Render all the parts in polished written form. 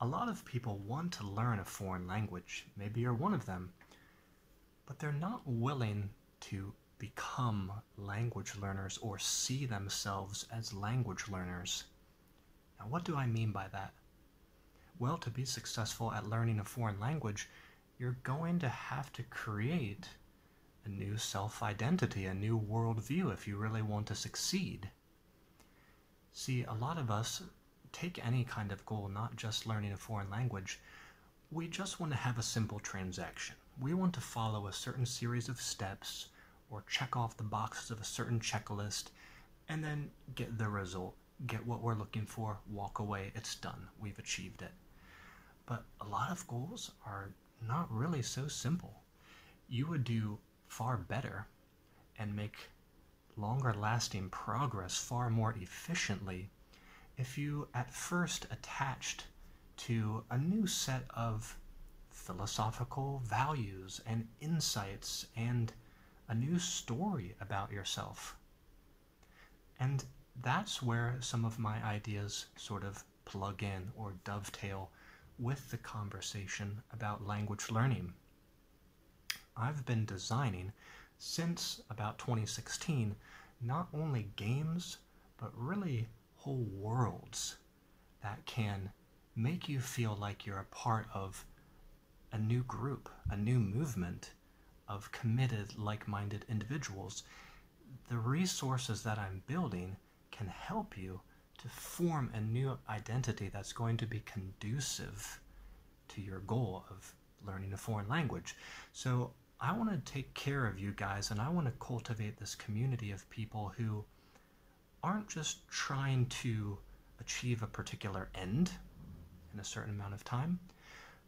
A lot of people want to learn a foreign language, maybe you're one of them, but they're not willing to become language learners or see themselves as language learners. Now, what do I mean by that? Well, to be successful at learning a foreign language, you're going to have to create a new self-identity, a new worldview if you really want to succeed. See, a lot of us take any kind of goal, not just learning a foreign language. We just want to have a simple transaction. We want to follow a certain series of steps or check off the boxes of a certain checklist and then get the result, get what we're looking for, walk away, it's done, we've achieved it. But a lot of goals are not really so simple. You would do far better and make longer lasting progress far more efficiently if you at first attached to a new set of philosophical values and insights and a new story about yourself. And that's where some of my ideas sort of plug in or dovetail with the conversation about language learning. I've been designing since about 2016 not only games but really whole worlds that can make you feel like you're a part of a new group, a new movement of committed, like-minded individuals. The resources that I'm building can help you to form a new identity that's going to be conducive to your goal of learning a foreign language. So I want to take care of you guys, and I want to cultivate this community of people who aren't just trying to achieve a particular end in a certain amount of time,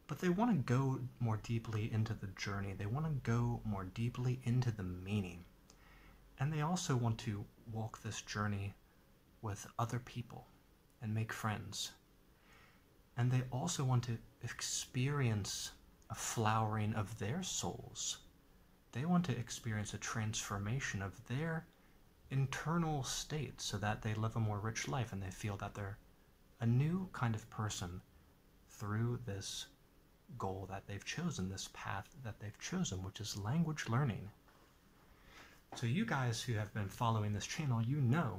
but they want to go more deeply into the journey. They want to go more deeply into the meaning. And they also want to walk this journey with other people and make friends. And they also want to experience a flowering of their souls. They want to experience a transformation of their internal state so that they live a more rich life and they feel that they're a new kind of person through this goal that they've chosen, this path that they've chosen, which is language learning. So you guys who have been following this channel, you know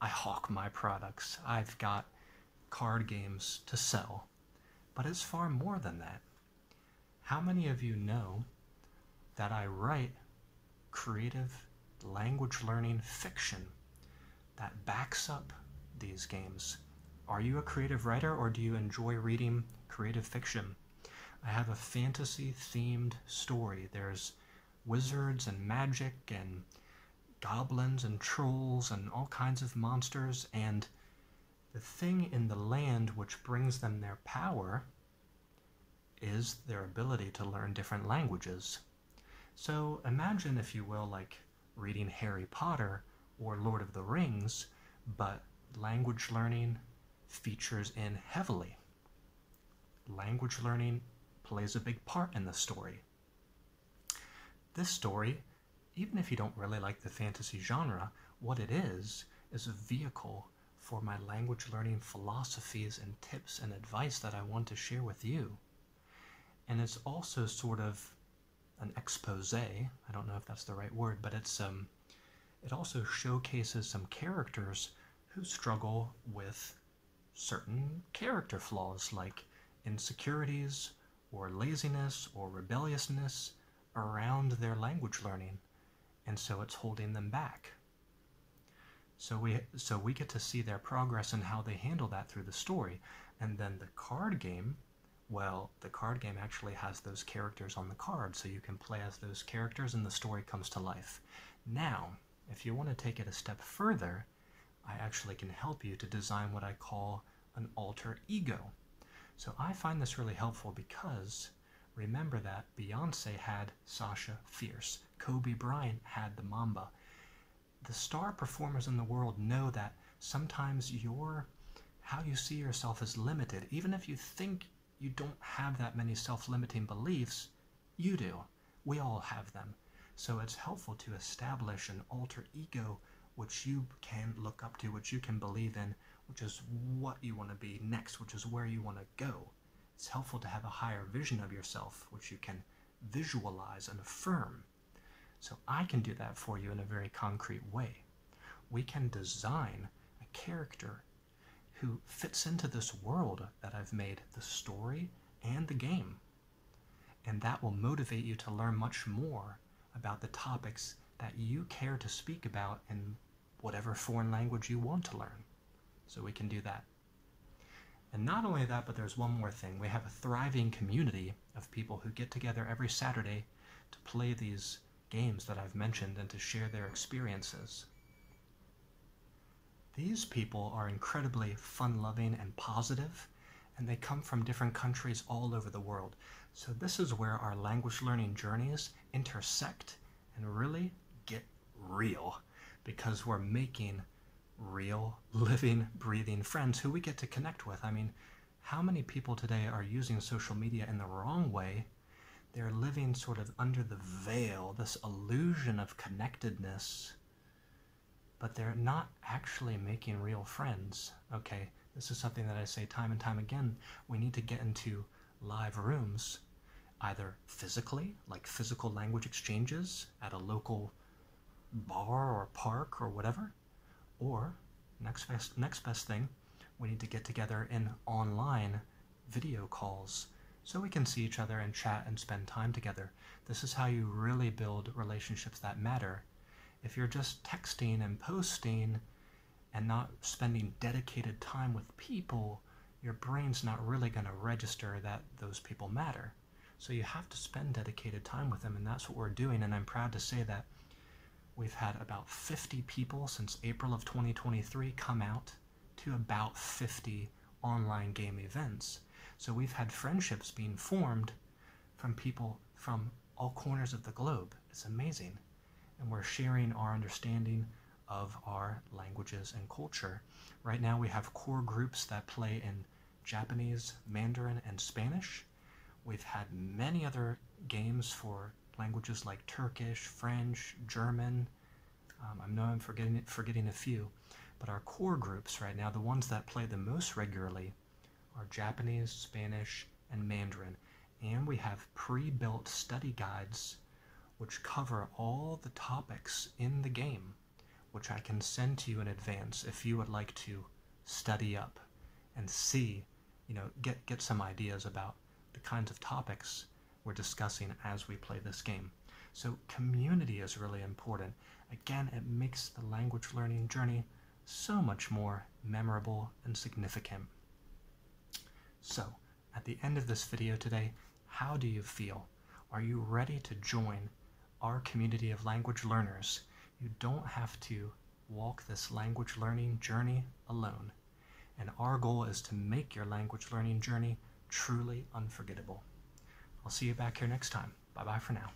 I hawk my products. I've got card games to sell, but it's far more than that. How many of you know that I write creative language learning fiction that backs up these games? Are you a creative writer, or do you enjoy reading creative fiction? I have a fantasy themed story. There's wizards and magic and goblins and trolls and all kinds of monsters, and the thing in the land which brings them their power is their ability to learn different languages. So imagine, if you will, like reading Harry Potter or Lord of the Rings, but language learning features in heavily. Language learning plays a big part in the story. This story, even if you don't really like the fantasy genre, what it is a vehicle for my language learning philosophies and tips and advice that I want to share with you. And it's also sort of an expose, I don't know if that's the right word, but it's it also showcases some characters who struggle with certain character flaws like insecurities or laziness or rebelliousness around their language learning, and so it's holding them back. So we get to see their progress and how they handle that through the story. And then the card game, well, the card game actually has those characters on the card, so you can play as those characters and the story comes to life. Now, if you want to take it a step further, I actually can help you to design what I call an alter ego. So I find this really helpful because remember that Beyonce had Sasha Fierce, Kobe Bryant had the Mamba. The star performers in the world know that sometimes how you see yourself is limited. Even if you think you don't have that many self-limiting beliefs, you do. We all have them. So it's helpful to establish an alter ego which you can look up to, which you can believe in, which is what you want to be next, which is where you want to go. It's helpful to have a higher vision of yourself, which you can visualize and affirm. So I can do that for you in a very concrete way. We can design a character who fits into this world that I've made, the story and the game. And that will motivate you to learn much more about the topics that you care to speak about in whatever foreign language you want to learn. So we can do that. And not only that, but there's one more thing. We have a thriving community of people who get together every Saturday to play these games that I've mentioned and to share their experiences. These people are incredibly fun-loving and positive, and they come from different countries all over the world. So this is where our language learning journeys intersect and really get real, because we're making real, living, breathing friends who we get to connect with. I mean, how many people today are using social media in the wrong way? They're living sort of under the veil, this illusion of connectedness, but they're not actually making real friends, okay? This is something that I say time and time again. We need to get into live rooms, either physically, like physical language exchanges at a local bar or park or whatever, or next best thing, we need to get together in online video calls so we can see each other and chat and spend time together. This is how you really build relationships that matter. If you're just texting and posting and not spending dedicated time with people, your brain's not really going to register that those people matter. So you have to spend dedicated time with them, and that's what we're doing. And I'm proud to say that we've had about 50 people since April of 2023 come out to about 50 online game events. So we've had friendships being formed from people from all corners of the globe. It's amazing. And we're sharing our understanding of our languages and culture. Right now we have core groups that play in Japanese, Mandarin, and Spanish. We've had many other games for languages like Turkish, French, German. I know I'm forgetting a few, but our core groups right now, the ones that play the most regularly, are Japanese, Spanish, and Mandarin. And we have pre-built study guides which cover all the topics in the game, which I can send to you in advance if you would like to study up and see, you know, get some ideas about the kinds of topics we're discussing as we play this game. So community is really important. Again, it makes the language learning journey so much more memorable and significant. So at the end of this video today, how do you feel? Are you ready to join our community of language learners? You don't have to walk this language learning journey alone. And our goal is to make your language learning journey truly unforgettable. I'll see you back here next time. Bye-bye for now.